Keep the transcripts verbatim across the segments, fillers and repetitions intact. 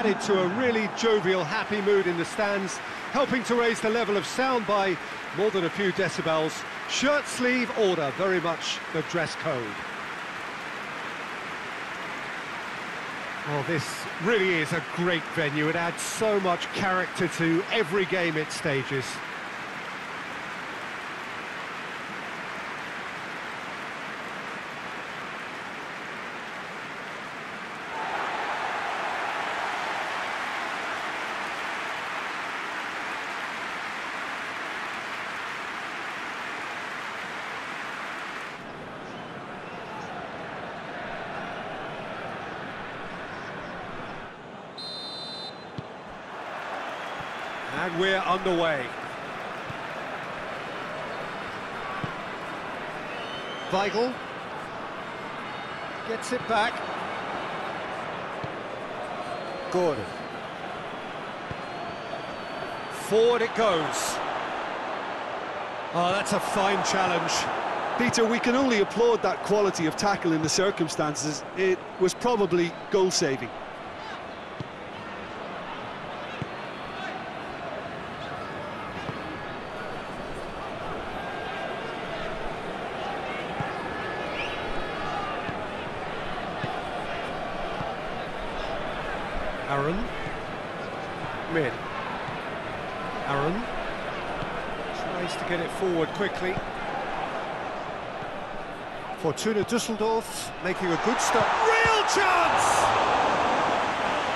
added to a really jovial, happy mood in the stands, helping to raise the level of sound by more than a few decibels. Shirt sleeve order, very much the dress code. Well, this really is a great venue. It adds so much character to every game it stages. And we're underway. Weigl gets it back. Gordon. Forward it goes. Oh, that's a fine challenge. Peter, we can only applaud that quality of tackle in the circumstances. It was probably goal-saving. Aaron, mid, Aaron, tries to get it forward quickly. Fortuna Düsseldorf making a good stop, real chance!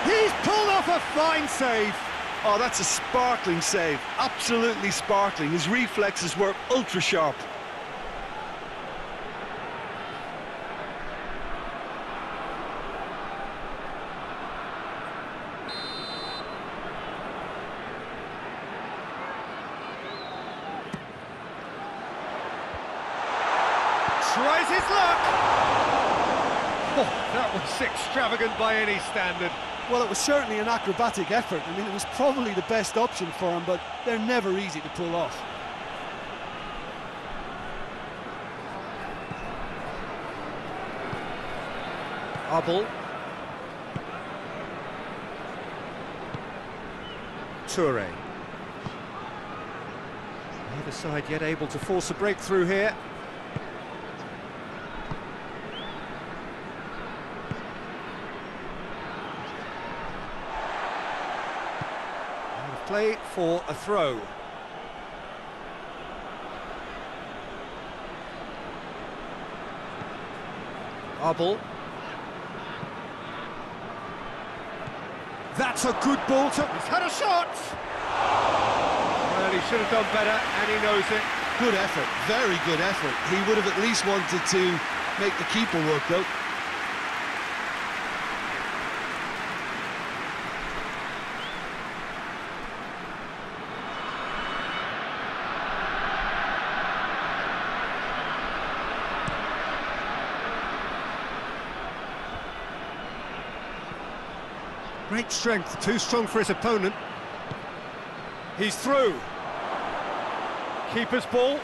He's pulled off a fine save. Oh, that's a sparkling save, absolutely sparkling. His reflexes were ultra sharp. Tries his luck! Oh, that was extravagant by any standard. Well, it was certainly an acrobatic effort. I mean, it was probably the best option for him, but they're never easy to pull off. Abel. Toure. Neither side yet able to force a breakthrough here. Play for a throw. Abel. That's a good ball to... He's had a shot! Well, he should have done better, and he knows it. Good effort, very good effort. He would have at least wanted to make the keeper work, though. Great strength, too strong for his opponent. He's through. Keeper's ball.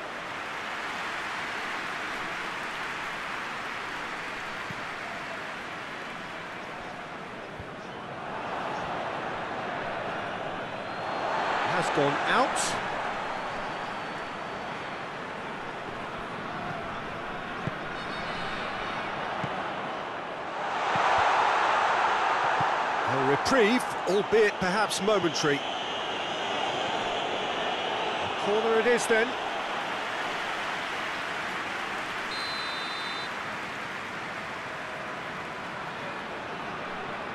Has gone out. Reprieve, albeit perhaps momentary. Corner it is then.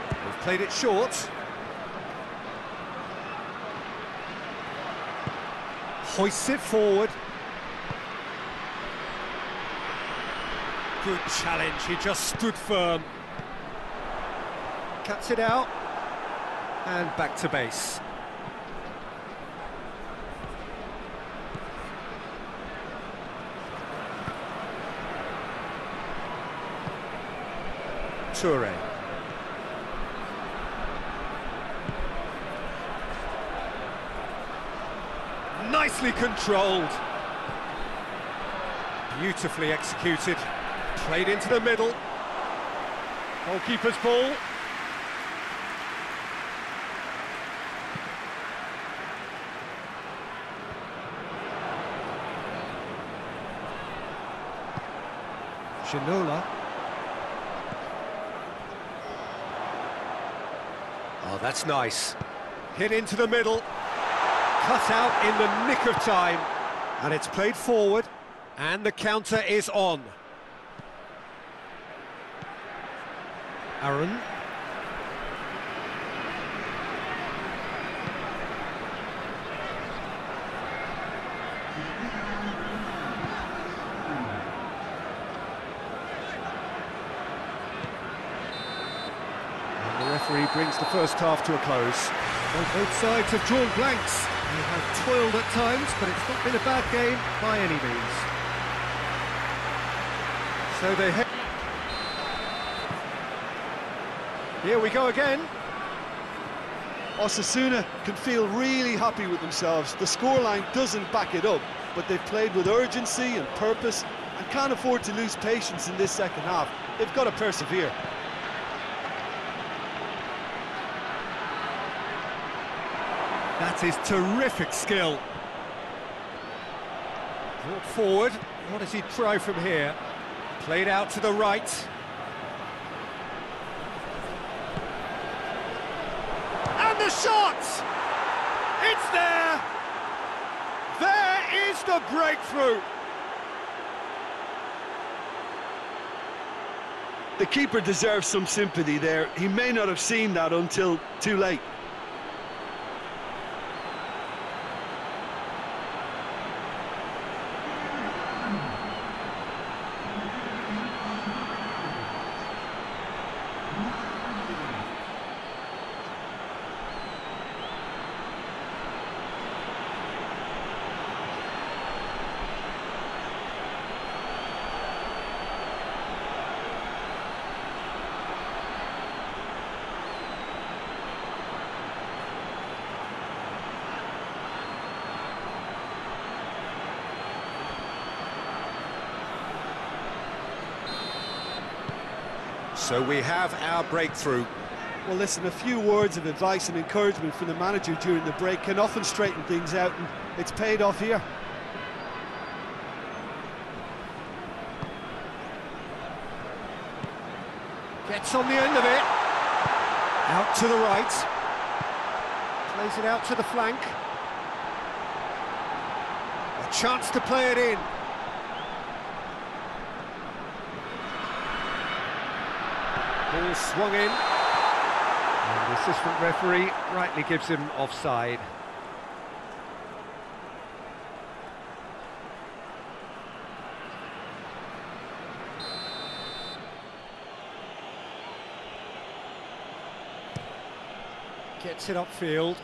They've played it short. Hoists it forward. Good challenge, he just stood firm. Cuts it out. And back to base. Toure. Nicely controlled. Beautifully executed. Played into the middle. Goalkeeper's ball. Shinola. Oh, that's nice. Hit into the middle. Cut out in the nick of time. And it's played forward. And the counter is on. Aaron. Referee brings the first half to a close. Well, both sides have drawn blanks. They have toiled at times, but it's not been a bad game by any means. So they head. Here we go again. Osasuna can feel really happy with themselves. The scoreline doesn't back it up, but they've played with urgency and purpose and can't afford to lose patience in this second half. They've got to persevere. That is terrific skill. Brought forward. What does he try from here? Played out to the right. And the shot! It's there! There is the breakthrough! The keeper deserves some sympathy there. He may not have seen that until too late. So we have our breakthrough. Well, listen, a few words of advice and encouragement from the manager during the break can often straighten things out, and it's paid off here. Gets on the end of it. Out to the right. Plays it out to the flank. A chance to play it in. Ball swung in, and the assistant referee rightly gives him offside. Gets it upfield.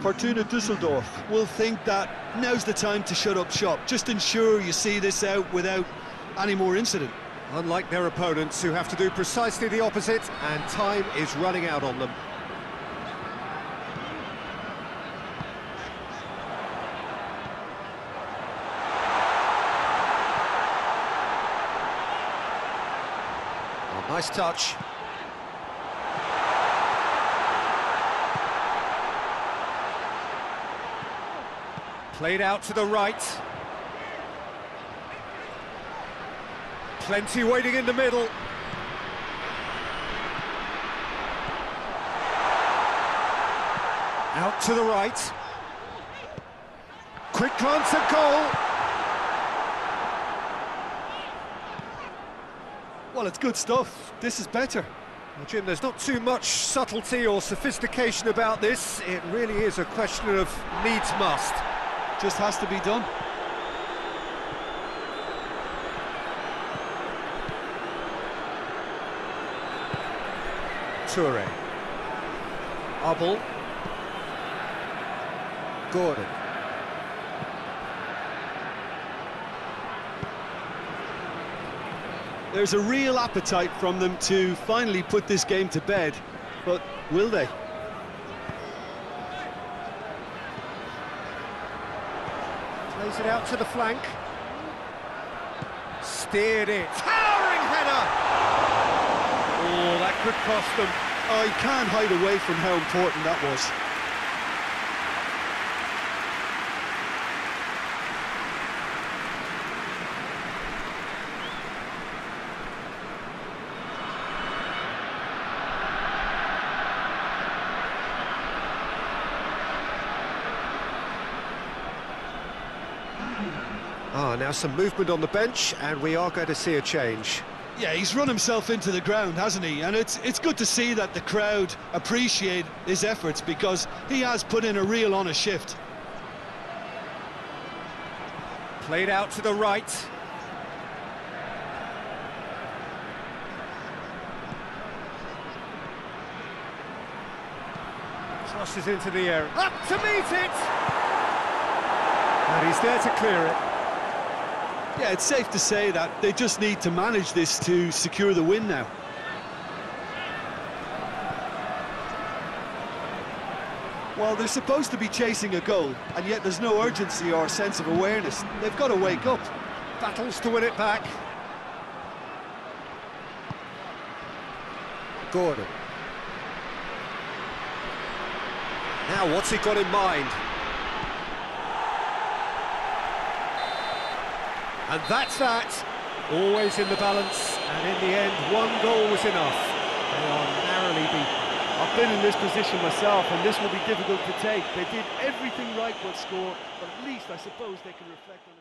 Fortuna Düsseldorf will think that now's the time to shut up shop. Just ensure you see this out without any more incident. Unlike their opponents, who have to do precisely the opposite, and time is running out on them. Oh, nice touch. Played out to the right. Plenty waiting in the middle. Out to the right. Quick glance at goal. Well, it's good stuff. This is better. Well, Jim, there's not too much subtlety or sophistication about this. It really is a question of needs must. Just has to be done. Toure, Abel, Gordon, there's a real appetite from them to finally put this game to bed, but will they? Plays it out to the flank, steered it, towering header! Oh, that could cost them. Oh, he can't hide away from how important that was. Ah, now some movement on the bench, and we are going to see a change. Yeah, he's run himself into the ground, hasn't he? And it's it's good to see that the crowd appreciate his efforts, because he has put in a real honest shift. Played out to the right. Crosses into the air, up to meet it! And he's there to clear it. Yeah, it's safe to say that they just need to manage this to secure the win now. Well, they're supposed to be chasing a goal, and yet there's no urgency or sense of awareness. They've got to wake up. Battles to win it back. Gordon. Now, what's he got in mind? And that's that, always in the balance, and in the end, one goal was enough. They are narrowly beaten. I've been in this position myself, and this will be difficult to take. They did everything right but score, but at least I suppose they can reflect on